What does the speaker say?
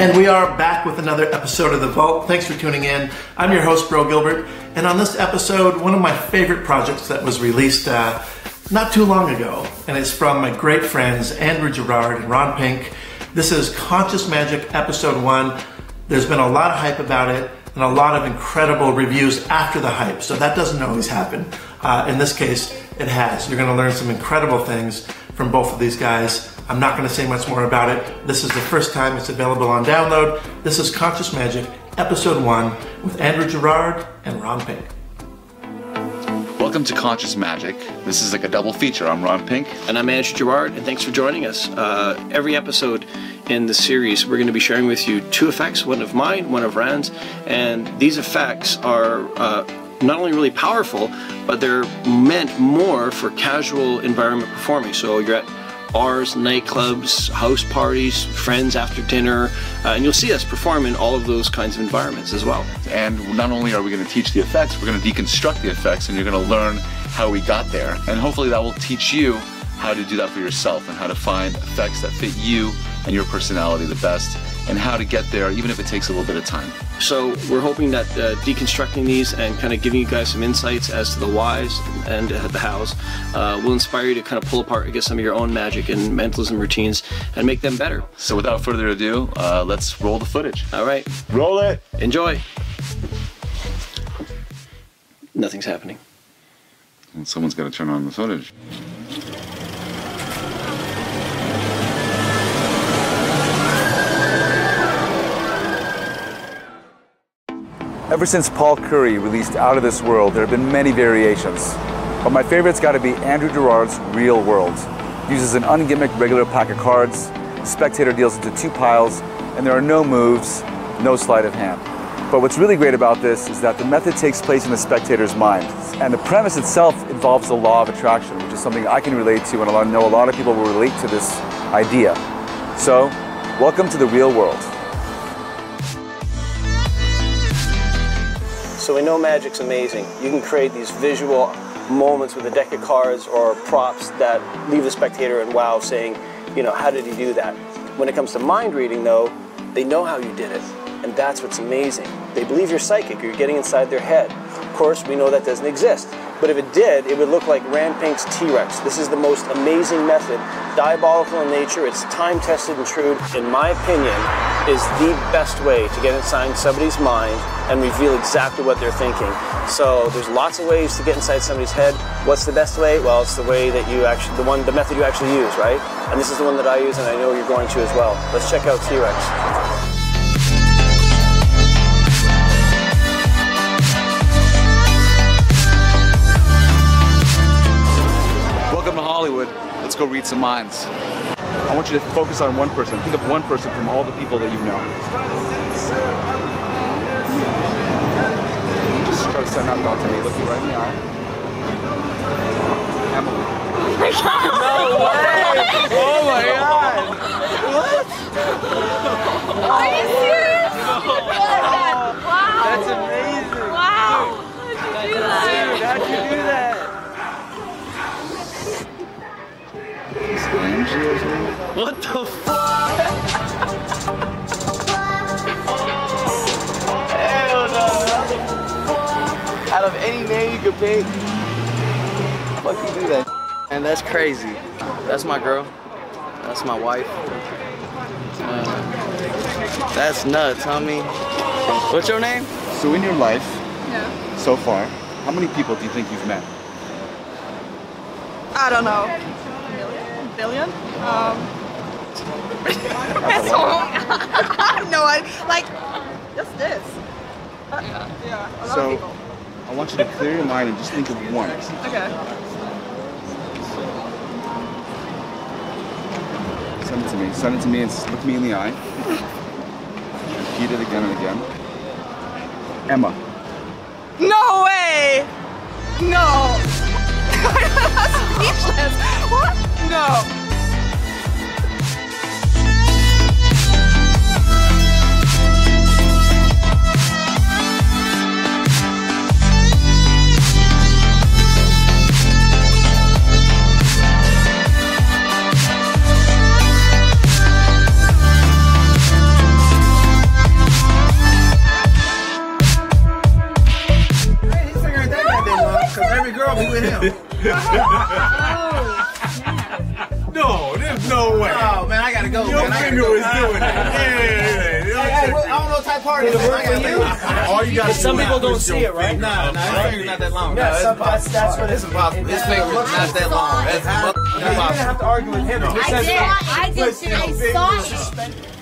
And we are back with another episode of The Vault. Thanks for tuning in. I'm your host, Bro Gilbert. And on this episode, one of my favorite projects that was released not too long ago. And it's from my great friends, Andrew Gerard and Ron Pink. This is Conscious Magic Episode 1. There's been a lot of hype about it and a lot of incredible reviews after the hype. So that doesn't always happen. In this case, it has. You're going to learn some incredible things from both of these guys. I'm not going to say much more about it. This is the first time it's available on download. This is Conscious Magic, Episode 1, with Andrew Gerard and Ron Pink. Welcome to Conscious Magic. This is like a double feature. I'm Ron Pink. And I'm Andrew Gerard, and thanks for joining us. Every episode in the series, we're going to be sharing with you two effects, one of mine, one of Ran's, and these effects are not only really powerful, but they're meant more for casual environment performing. So you're at bars, nightclubs, house parties, friends after dinner, and you'll see us perform in all of those kinds of environments as well. And not only are we going to teach the effects, we're going to deconstruct the effects, and you're going to learn how we got there. And hopefully that will teach you how to do that for yourself and how to find effects that fit you and your personality the best, and how to get there, even if it takes a little bit of time. So we're hoping that deconstructing these and kind of giving you guys some insights as to the whys and the hows will inspire you to kind of pull apart, I guess, some of your own magic and mentalism routines and make them better. So without further ado, let's roll the footage. All right. Roll it. Enjoy. Nothing's happening. And someone's got to turn on the footage. Ever since Paul Curry released Out of This World, there have been many variations. But my favorite's got to be Andrew Gerard's Real World. It uses an ungimmicked regular pack of cards, spectator deals into two piles, and there are no moves, no sleight of hand. But what's really great about this is that the method takes place in the spectator's mind. And the premise itself involves the law of attraction, which is something I can relate to, and I know a lot of people will relate to this idea. So, welcome to the Real World. So we know magic's amazing. You can create these visual moments with a deck of cards or props that leave the spectator in wow, saying, you know, how did he do that? When it comes to mind reading, though, they know how you did it, and that's what's amazing. They believe you're psychic, you're getting inside their head. Of course, we know that doesn't exist, but if it did, it would look like Ran Pink's T-Rex. This is the most amazing method, diabolical in nature, it's time-tested and true. In my opinion, is the best way to get inside somebody's mind and reveal exactly what they're thinking. So there's lots of ways to get inside somebody's head. What's the best way? Well, it's the way that you actually, the method you actually use, right? And this is the one that I use, and I know you're going to as well. Let's check out T-Rex. Welcome to Hollywood. Let's go read some minds. I want you to focus on one person. Think of one person from all the people that you know. Just try to send out thoughts to me. Look you right in the eye. Emily. No way! Oh my god! What? Are you serious? Wow! That's amazing! Wow! How'd you do that? Dude, how'd you do that? What the fuck? Hell no. Out of any name you could pick, fuck you do that? And that's crazy. That's my girl. That's my wife. That's nuts, homie. What's your name? So in your life, yeah, so far, how many people do you think you've met? I don't know. Billion? That's long. No, I like just this. Yeah, a lot of people. I want you to clear your mind and just think of one. Okay. Send it to me. Send it to me and just look me in the eye. Repeat it again and again. Emma. No way. No. Speechless. What? No. to him. No, there's no way. Oh, man, I got to go. Your finger is doing it. I don't know what type party it is. All you got some people don't see it, right? Nah, this finger's not that long. That's what it is. This finger's not that long. That's impossible. You didn't have to argue with him. I did. I did. I saw it.